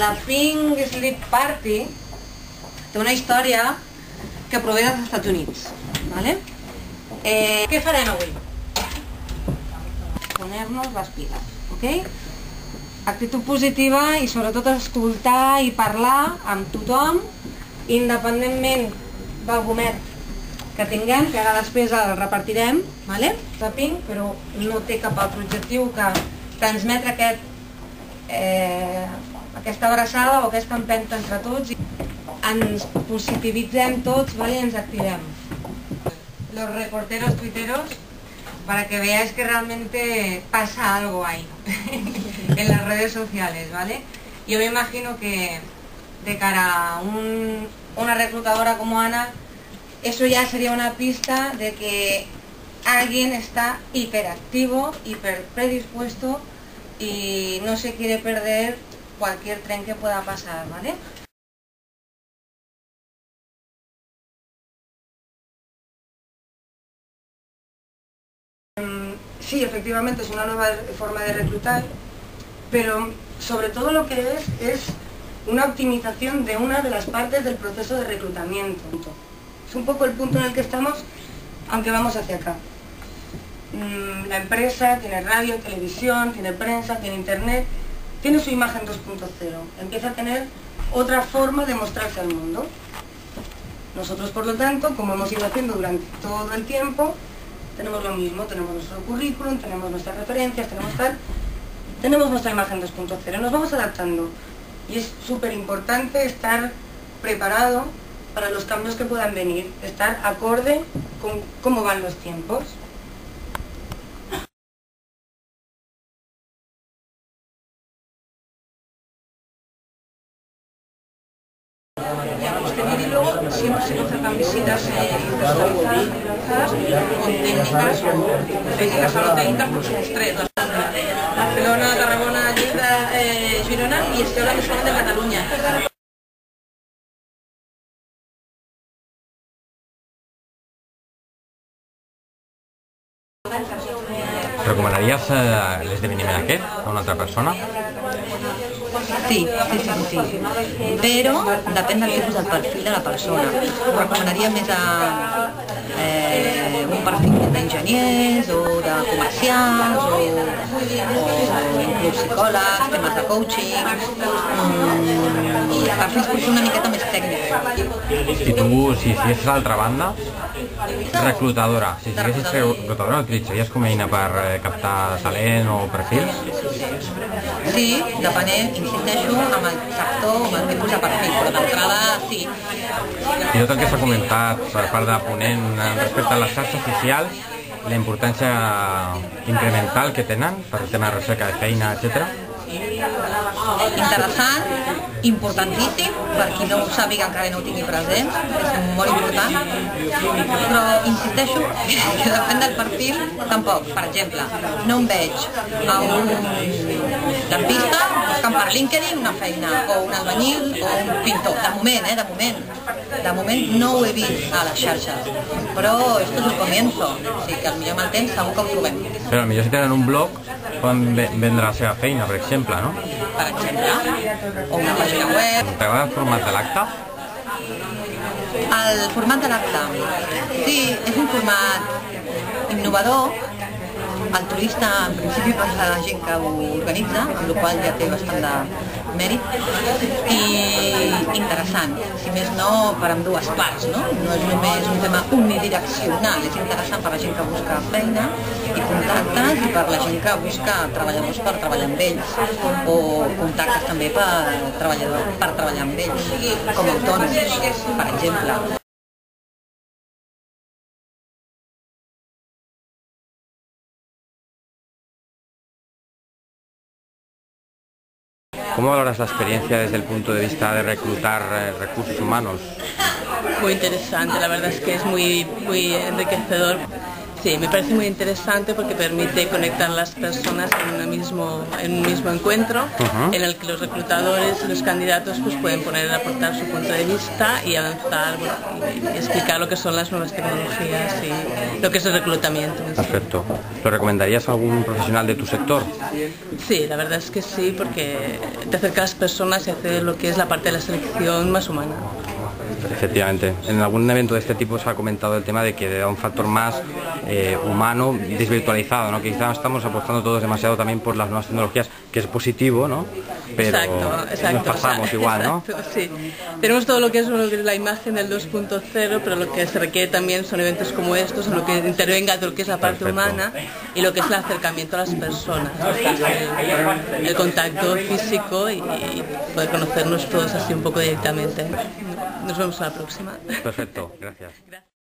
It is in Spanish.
la Pink Slip Party, de una història que prové dels Estats Units, ¿vale? Què farem avui? Poner-nos les piles, ¿ok? Actitud positiva i sobretot escoltar i parlar amb tothom, independentment del gomet que tinguem, que ara després el repartirem, ¿vale? Pink, però no té cap altre objectiu que transmetre aquesta abraçada o aquesta empenta entre tots. Ens positivitzem tots, ¿vale? Ens activem. Los reporteros tuiteros, para que veáis que realmente pasa algo ahí, en las redes sociales, ¿vale? Yo me imagino que de cara a una reclutadora como Ana, eso ya sería una pista de que alguien está hiperactivo, hiper predispuesto y no se quiere perder cualquier tren que pueda pasar, ¿vale? Sí, efectivamente es una nueva forma de reclutar, pero sobre todo lo que es una optimización de una de las partes del proceso de reclutamiento. Es un poco el punto en el que estamos, aunque vamos hacia acá. La empresa tiene radio, televisión, tiene prensa, tiene internet, tiene su imagen 2.0, empieza a tener otra forma de mostrarse al mundo. Nosotros, por lo tanto, como hemos ido haciendo durante todo el tiempo, tenemos lo mismo, tenemos nuestro currículum, tenemos nuestras referencias, tenemos nuestra imagen 2.0, nos vamos adaptando. Y es súper importante estar preparado para los cambios que puedan venir, estar acorde con cómo van los tiempos. Ya hemos tenido, y luego siempre se concertan visitas personalizadas con técnicas o no técnicas, porque somos tres: Barcelona, Tarragona, Lleida, Girona, y estoy hablando solo de Cataluña. ¿Recomanarías el esdeveniment aquest a una altra persona? Sí. Però depèn del tipus del perfil de la persona. Recomanaria més a un perfil d'enginyers o de comercials o inclús psicòlegs, temes de coaching i perfils una miqueta més tècnics. I tu, si és l'altra banda, reclutadora, si siguessis reclutadora, utilitzaries com a eina per captar talent o perfils? Sí, depenent, insisteixo, amb el sector o amb el tipus de perfil, però d'entrada sí. I tot el que s'ha comentat per part de Ponent respecte a les xarxes socials, la importància incremental que tenen per tema de recerca de feina, etc. Interessant, importantíssim, per qui no ho sàpiga encara no ho tingui present, és molt important, però insisteixo que depèn del perfil tampoc. Per exemple, no em veig a un lampista buscant per LinkedIn una feina, o un albañil o un pintor, de moment no ho he vist a les xarxes, però esto es un comienzo, o sigui que potser amb el temps segur que ho trobem. Però potser si tenen un blog poden vendre la seva feina, per exemple, no? Per exemple, o una pàgina web. T'agrada el format de l'acte? El format de l'acte, sí, és un format innovador, altruista, en principi per la gent que ho organitza, amb la qual cosa ja té bastant de mèrit, i interessant, si més no per ambdues parts, no? No és només un tema unidireccional, és interessant per la gent que busca feina i contactes i per la gent que busca treballadors per treballar amb ells, o contactes també per treballar amb ells, com autònoms, per exemple. ¿Cómo valoras la experiencia desde el punto de vista de reclutar recursos humanos? Muy interesante, la verdad es que es muy enriquecedor. Sí, me parece muy interesante porque permite conectar a las personas en un mismo encuentro, en el que los reclutadores y los candidatos pues, pueden aportar su punto de vista y avanzar, bueno, y explicar lo que son las nuevas tecnologías y lo que es el reclutamiento. Perfecto. ¿Lo recomendarías a algún profesional de tu sector? Sí, la verdad es que sí, porque te acerca a las personas y hace lo que es la parte de la selección más humana. Efectivamente. En algún evento de este tipo se ha comentado el tema de que da un factor más humano y desvirtualizado, ¿no? Que quizás estamos apostando todos demasiado también por las nuevas tecnologías, que es positivo, ¿no? Pero exacto, nos pasamos igual, exacto, ¿no? Sí. Tenemos todo lo que es la imagen del 2.0, pero lo que se requiere también son eventos como estos, en lo que intervenga lo que es la parte humana y lo que es el acercamiento a las personas, ¿no? El contacto físico y poder conocernos todos así un poco directamente. Nos vemos a la próxima. Perfecto, gracias.